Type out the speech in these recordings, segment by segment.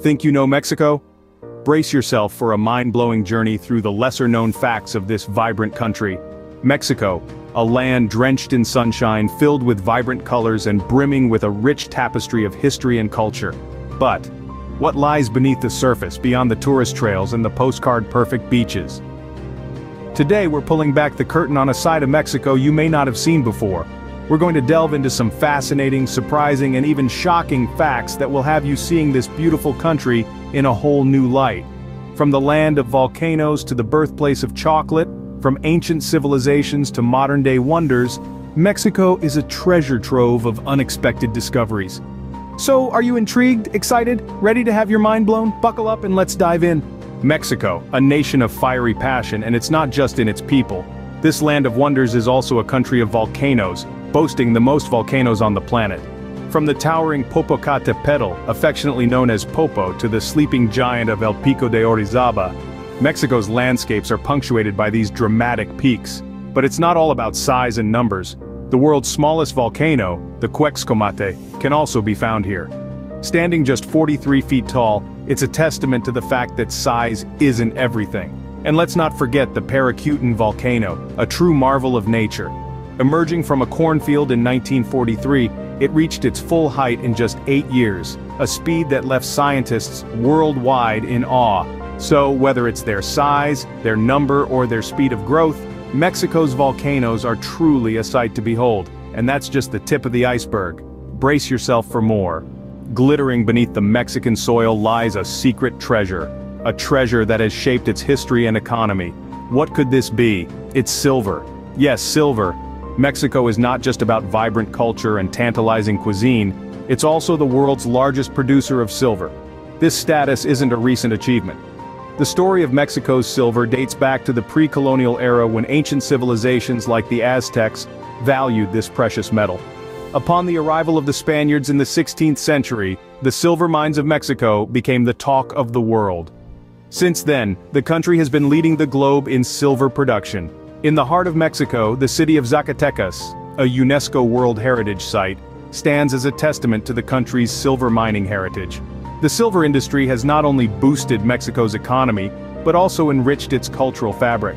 Think you know Mexico? Brace yourself for a mind-blowing journey through the lesser-known facts of this vibrant country. Mexico, a land drenched in sunshine, filled with vibrant colors and brimming with a rich tapestry of history and culture. But what lies beneath the surface, beyond the tourist trails and the postcard-perfect beaches? Today we're pulling back the curtain on a side of Mexico you may not have seen before. We're going to delve into some fascinating, surprising, and even shocking facts that will have you seeing this beautiful country in a whole new light. From the land of volcanoes to the birthplace of chocolate, from ancient civilizations to modern-day wonders, Mexico is a treasure trove of unexpected discoveries. So, are you intrigued, excited, ready to have your mind blown? Buckle up and let's dive in. Mexico, a nation of fiery passion, and it's not just in its people. This land of wonders is also a country of volcanoes, boasting the most volcanoes on the planet. From the towering Popocatépetl, affectionately known as Popo, to the sleeping giant of El Pico de Orizaba, Mexico's landscapes are punctuated by these dramatic peaks. But it's not all about size and numbers. The world's smallest volcano, the Cuexcomate, can also be found here. Standing just 43 feet tall, it's a testament to the fact that size isn't everything. And let's not forget the Paricutín volcano, a true marvel of nature. Emerging from a cornfield in 1943, it reached its full height in just 8 years, a speed that left scientists worldwide in awe. So, whether it's their size, their number, or their speed of growth, Mexico's volcanoes are truly a sight to behold. And that's just the tip of the iceberg. Brace yourself for more. Glittering beneath the Mexican soil lies a secret treasure. A treasure that has shaped its history and economy. What could this be? It's silver. Yes, silver. Mexico is not just about vibrant culture and tantalizing cuisine, it's also the world's largest producer of silver. This status isn't a recent achievement. The story of Mexico's silver dates back to the pre-colonial era when ancient civilizations like the Aztecs valued this precious metal. Upon the arrival of the Spaniards in the 16th century, the silver mines of Mexico became the talk of the world. Since then, the country has been leading the globe in silver production. In the heart of Mexico, the city of Zacatecas, a UNESCO World Heritage Site, stands as a testament to the country's silver mining heritage. The silver industry has not only boosted Mexico's economy, but also enriched its cultural fabric.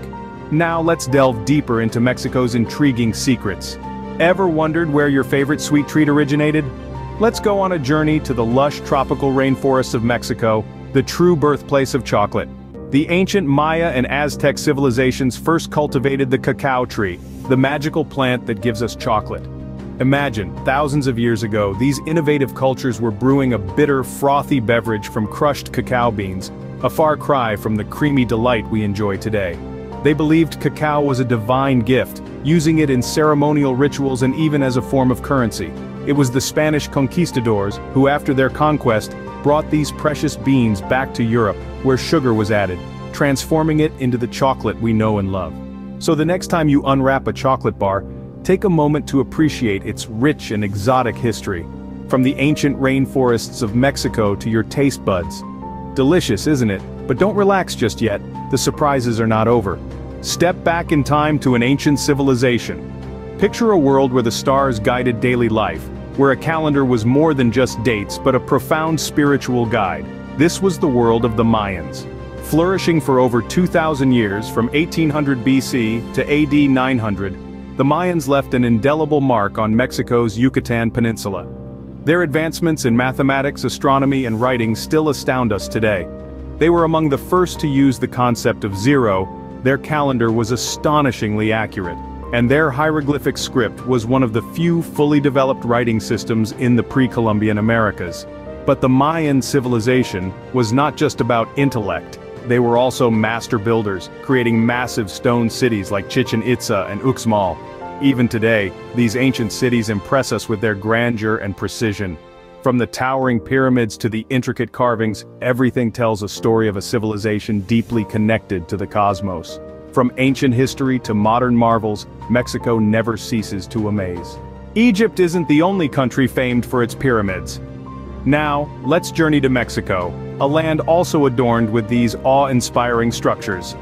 Now let's delve deeper into Mexico's intriguing secrets. Ever wondered where your favorite sweet treat originated? Let's go on a journey to the lush tropical rainforests of Mexico, the true birthplace of chocolate. The ancient Maya and Aztec civilizations first cultivated the cacao tree, the magical plant that gives us chocolate. Imagine, thousands of years ago, these innovative cultures were brewing a bitter, frothy beverage from crushed cacao beans, a far cry from the creamy delight we enjoy today. They believed cacao was a divine gift, using it in ceremonial rituals and even as a form of currency. It was the Spanish conquistadors who, after their conquest, brought these precious beans back to Europe, where sugar was added, transforming it into the chocolate we know and love. So the next time you unwrap a chocolate bar, take a moment to appreciate its rich and exotic history. From the ancient rainforests of Mexico to your taste buds. Delicious, isn't it? But don't relax just yet, the surprises are not over. Step back in time to an ancient civilization. Picture a world where the stars guided daily life, where a calendar was more than just dates but a profound spiritual guide. This was the world of the Mayans. Flourishing for over 2,000 years from 1800 BC to AD 900, the Mayans left an indelible mark on Mexico's Yucatan Peninsula. Their advancements in mathematics, astronomy, and writing still astound us today. They were among the first to use the concept of zero, their calendar was astonishingly accurate, and their hieroglyphic script was one of the few fully developed writing systems in the pre-Columbian Americas. But the Mayan civilization was not just about intellect, they were also master builders, creating massive stone cities like Chichen Itza and Uxmal. Even today, these ancient cities impress us with their grandeur and precision. From the towering pyramids to the intricate carvings, everything tells a story of a civilization deeply connected to the cosmos. From ancient history to modern marvels, Mexico never ceases to amaze. Egypt isn't the only country famed for its pyramids. Now, let's journey to Mexico, a land also adorned with these awe-inspiring structures.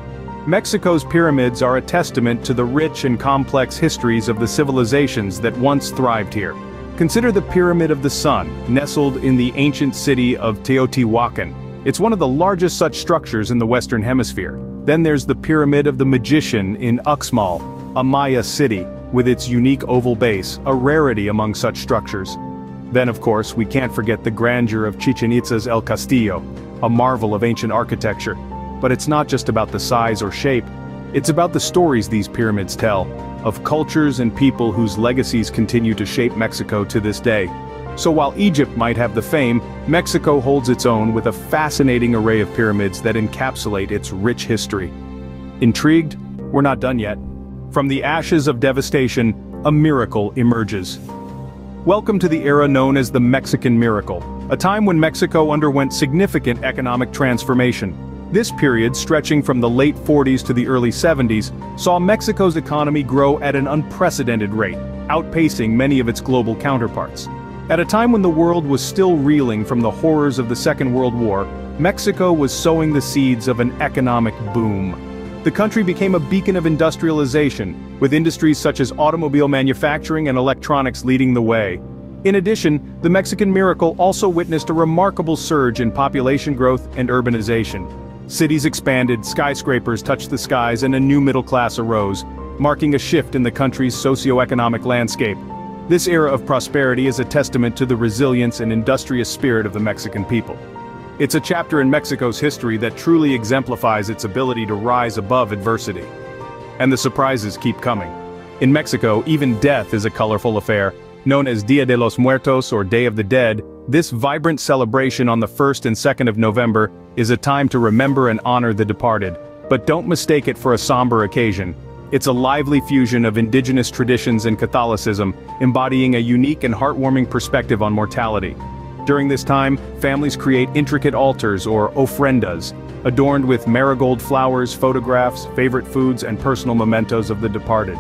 Mexico's pyramids are a testament to the rich and complex histories of the civilizations that once thrived here. Consider the Pyramid of the Sun, nestled in the ancient city of Teotihuacan. It's one of the largest such structures in the Western Hemisphere. Then there's the Pyramid of the Magician in Uxmal, a Maya city, with its unique oval base, a rarity among such structures. Then of course we can't forget the grandeur of Chichen Itza's El Castillo, a marvel of ancient architecture. But it's not just about the size or shape, it's about the stories these pyramids tell, of cultures and people whose legacies continue to shape Mexico to this day. So while Egypt might have the fame, Mexico holds its own with a fascinating array of pyramids that encapsulate its rich history. Intrigued? We're not done yet. From the ashes of devastation, a miracle emerges. Welcome to the era known as the Mexican Miracle, a time when Mexico underwent significant economic transformation. This period, stretching from the late 40s to the early 70s, saw Mexico's economy grow at an unprecedented rate, outpacing many of its global counterparts. At a time when the world was still reeling from the horrors of the Second World War, Mexico was sowing the seeds of an economic boom. The country became a beacon of industrialization, with industries such as automobile manufacturing and electronics leading the way. In addition, the Mexican Miracle also witnessed a remarkable surge in population growth and urbanization. Cities expanded, skyscrapers touched the skies, and a new middle class arose, marking a shift in the country's socio-economic landscape. This era of prosperity is a testament to the resilience and industrious spirit of the Mexican people. It's a chapter in Mexico's history that truly exemplifies its ability to rise above adversity. And the surprises keep coming. In Mexico, even death is a colorful affair. Known as Dia de los Muertos or Day of the Dead, this vibrant celebration on the 1st and 2nd of November is a time to remember and honor the departed. But don't mistake it for a somber occasion. It's a lively fusion of indigenous traditions and Catholicism, embodying a unique and heartwarming perspective on mortality. During this time, families create intricate altars or ofrendas, adorned with marigold flowers, photographs, favorite foods, and personal mementos of the departed.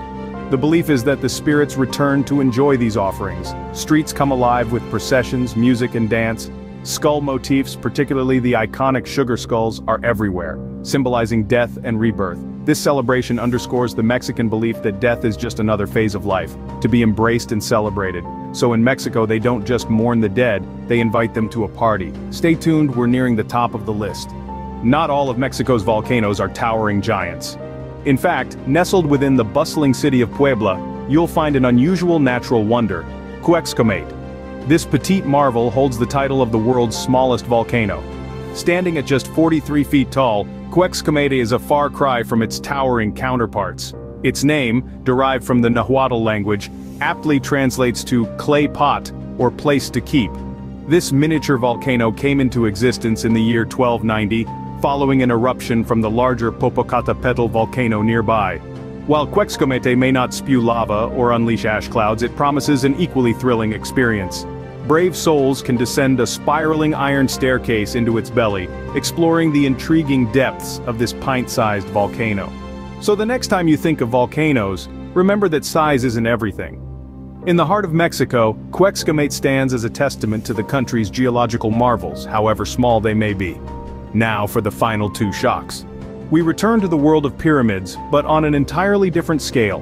The belief is that the spirits return to enjoy these offerings. Streets come alive with processions, music, and dance. Skull motifs, particularly the iconic sugar skulls, are everywhere, symbolizing death and rebirth. This celebration underscores the Mexican belief that death is just another phase of life, to be embraced and celebrated. So in Mexico, they don't just mourn the dead, they invite them to a party. Stay tuned, we're nearing the top of the list. Not all of Mexico's volcanoes are towering giants. In fact, nestled within the bustling city of Puebla, you'll find an unusual natural wonder, Cuexcomate. This petite marvel holds the title of the world's smallest volcano. Standing at just 43 feet tall, Cuexcomate is a far cry from its towering counterparts. Its name, derived from the Nahuatl language, aptly translates to clay pot, or place to keep. This miniature volcano came into existence in the year 1290, following an eruption from the larger Popocatépetl volcano nearby. While Cuexcomate may not spew lava or unleash ash clouds, it promises an equally thrilling experience. Brave souls can descend a spiraling iron staircase into its belly, exploring the intriguing depths of this pint-sized volcano. So the next time you think of volcanoes, remember that size isn't everything. In the heart of Mexico, Cuexcomate stands as a testament to the country's geological marvels, however small they may be. Now for the final two shocks. We return to the world of pyramids, but on an entirely different scale.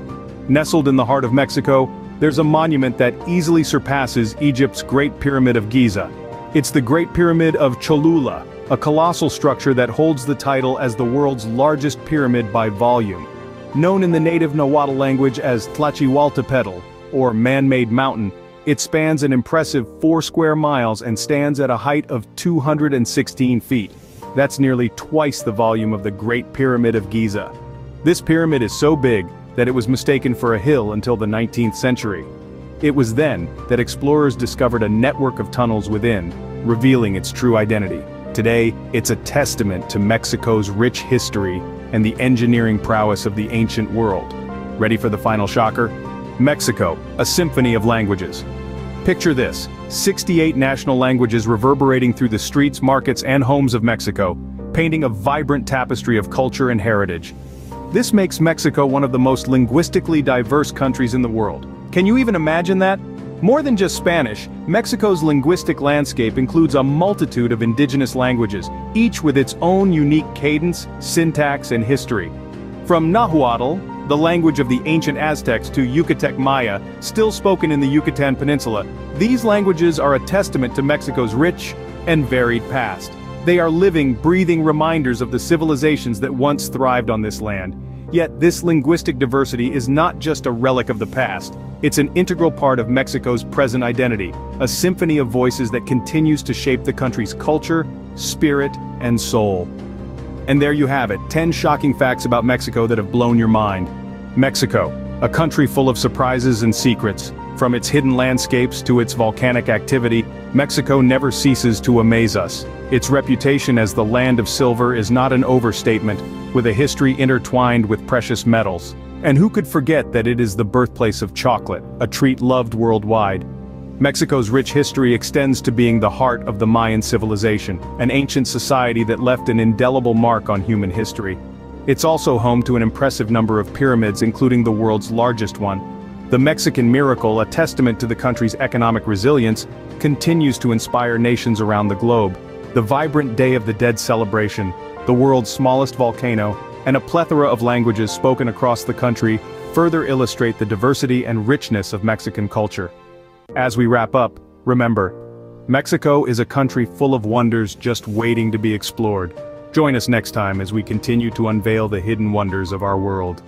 Nestled in the heart of Mexico, there's a monument that easily surpasses Egypt's Great Pyramid of Giza. It's the Great Pyramid of Cholula, a colossal structure that holds the title as the world's largest pyramid by volume. Known in the native Nahuatl language as Tlachihualtepetl, or man-made mountain, it spans an impressive 4 square miles and stands at a height of 216 feet. That's nearly twice the volume of the Great Pyramid of Giza. This pyramid is so big that it was mistaken for a hill until the 19th century. It was then that explorers discovered a network of tunnels within, revealing its true identity. Today, it's a testament to Mexico's rich history and the engineering prowess of the ancient world. Ready for the final shocker? Mexico, a symphony of languages. Picture this, 68 national languages reverberating through the streets, markets, and homes of Mexico, painting a vibrant tapestry of culture and heritage. This makes Mexico one of the most linguistically diverse countries in the world. Can you even imagine that? More than just Spanish, Mexico's linguistic landscape includes a multitude of indigenous languages, each with its own unique cadence, syntax, and history. From Nahuatl, the language of the ancient Aztecs, to Yucatec Maya, still spoken in the Yucatan Peninsula. These languages are a testament to Mexico's rich and varied past. They are living, breathing reminders of the civilizations that once thrived on this land. Yet this linguistic diversity is not just a relic of the past, it's an integral part of Mexico's present identity, a symphony of voices that continues to shape the country's culture, spirit, and soul. And there you have it, 10 shocking facts about Mexico that have blown your mind. Mexico, a country full of surprises and secrets. From its hidden landscapes to its volcanic activity, Mexico never ceases to amaze us. Its reputation as the land of silver is not an overstatement, with a history intertwined with precious metals. And who could forget that it is the birthplace of chocolate, a treat loved worldwide? Mexico's rich history extends to being the heart of the Mayan civilization, an ancient society that left an indelible mark on human history. It's also home to an impressive number of pyramids, including the world's largest one. The Mexican miracle, a testament to the country's economic resilience, continues to inspire nations around the globe. The vibrant Day of the Dead celebration, the world's smallest volcano, and a plethora of languages spoken across the country further illustrate the diversity and richness of Mexican culture. As we wrap up, remember, Mexico is a country full of wonders just waiting to be explored. Join us next time as we continue to unveil the hidden wonders of our world.